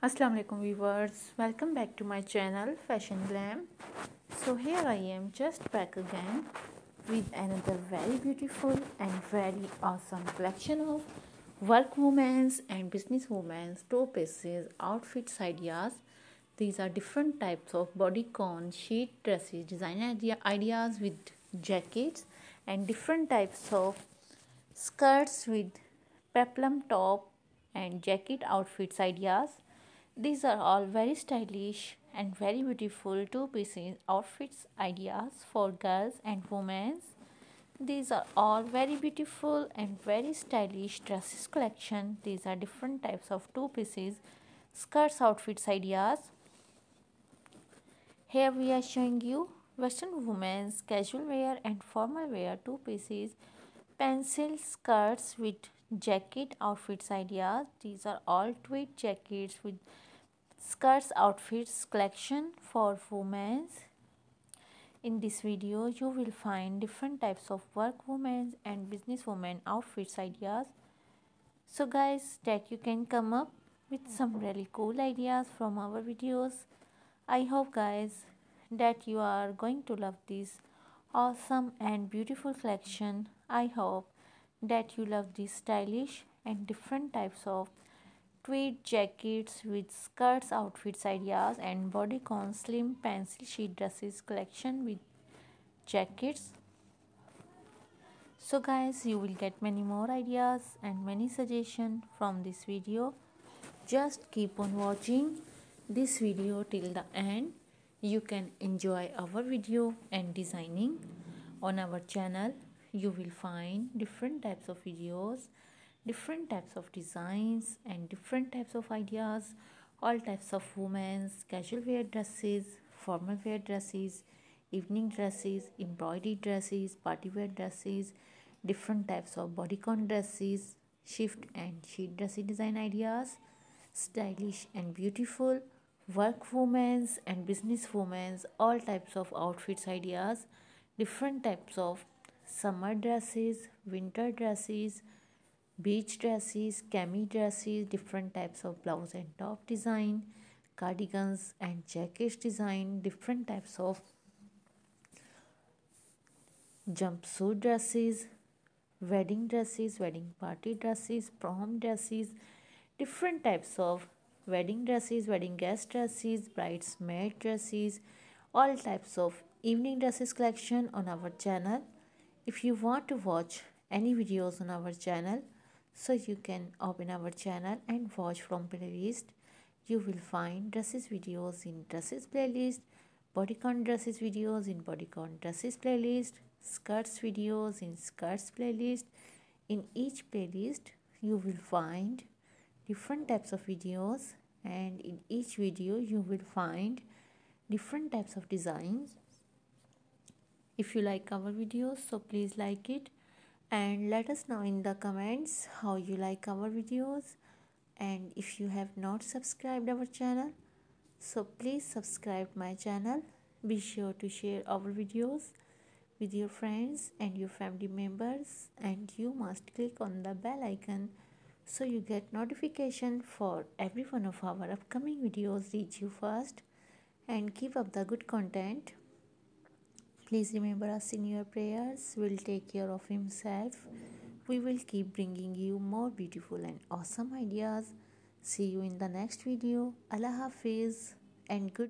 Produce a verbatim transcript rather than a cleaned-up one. Assalamu alaikum viewers, welcome back to my channel Fashion Glam. So here I am just back again with another very beautiful and very awesome collection of work women's and business women's top pieces, outfits, ideas. These are different types of bodycon, sheet dresses, design idea, ideas with jackets, and different types of skirts with peplum top and jacket outfits ideas. These are all very stylish and very beautiful two-pieces outfits ideas for girls and women. These are all very beautiful and very stylish dresses collection. These are different types of two-pieces skirts outfits ideas. Here we are showing you Western women's casual wear and formal wear two-pieces pencil skirts with jacket outfits ideas. These are all tweed jackets with skirts outfits collection for women's. In this video you will find different types of work women's and business women outfits ideas. So guys, that you can come up with some really cool ideas from our videos. I hope guys that you are going to love this awesome and beautiful collection. I hope that you love these stylish and different types of tweed jackets with skirts outfits ideas and bodycon slim pencil sheet dresses collection with jackets. So guys, you will get many more ideas and many suggestions from this video. Just keep on watching this video till the end. You can enjoy our video and designing on our channel. You will find different types of videos, different types of designs, and different types of ideas. All types of women's casual wear dresses, formal wear dresses, evening dresses, embroidery dresses, party wear dresses, different types of bodycon dresses, shift and sheet dressy design ideas, stylish and beautiful work women's and business women's, all types of outfits ideas, different types of summer dresses, winter dresses, beach dresses, cami dresses, different types of blouse and top design, cardigans and jackets design, different types of jumpsuit dresses, wedding dresses, wedding party dresses, prom dresses, different types of wedding dresses, wedding guest dresses, bridesmaid dresses, all types of evening dresses collection on our channel. If you want to watch any videos on our channel, so you can open our channel and watch from playlist. You will find dresses videos in dresses playlist, bodycon dresses videos in bodycon dresses playlist, skirts videos in skirts playlist. In each playlist you will find different types of videos, and in each video you will find different types of designs. If you like our videos, so please like it and let us know in the comments how you like our videos. And if you have not subscribed our channel, so please subscribe my channel. Be sure to share our videos with your friends and your family members, and you must click on the bell icon so you get notification for every one of our upcoming videos reach you first, and keep up the good content. Please remember us in your prayers. We'll take care of himself. We will keep bringing you more beautiful and awesome ideas. See you in the next video. Allah Hafiz and good